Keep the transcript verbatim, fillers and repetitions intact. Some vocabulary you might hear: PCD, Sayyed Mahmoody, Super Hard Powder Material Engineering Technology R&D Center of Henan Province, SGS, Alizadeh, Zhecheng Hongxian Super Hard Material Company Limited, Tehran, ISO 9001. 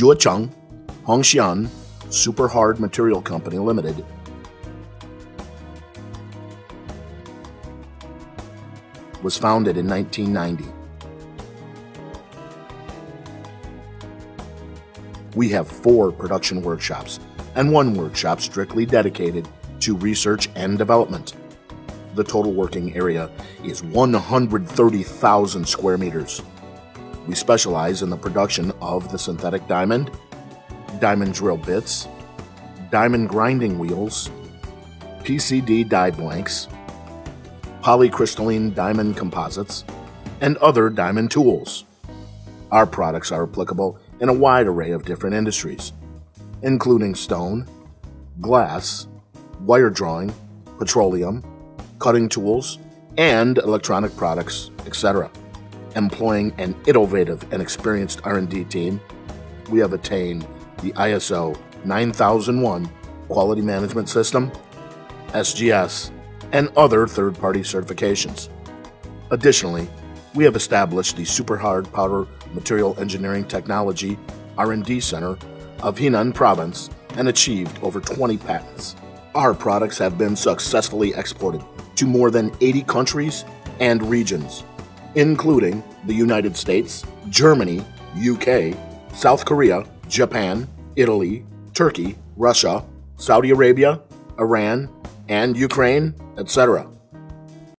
Zhecheng Hongxian Super Hard Material Company Limited. Was founded in nineteen ninety. We have four production workshops and one workshop strictly dedicated to research and development. The total working area is one hundred thirty thousand square meters. We specialize in the production of the synthetic diamond, diamond drill bits, diamond grinding wheels, P C D die blanks, polycrystalline diamond composites, and other diamond tools. Our products are applicable in a wide array of different industries, including stone, glass, wire drawing, petroleum, cutting tools, and electronic products, et cetera. Employing an innovative and experienced R and D team, we have attained the I S O nine thousand one quality management system, S G S, and other third-party certifications. Additionally, we have established the Super Hard Powder Material Engineering Technology R and D Center of Henan Province and achieved over twenty patents. Our products have been successfully exported to more than eighty countries and regions, including the United States, Germany, U K, South Korea, Japan, Italy, Turkey, Russia, Saudi Arabia, Iran, and Ukraine, et cetera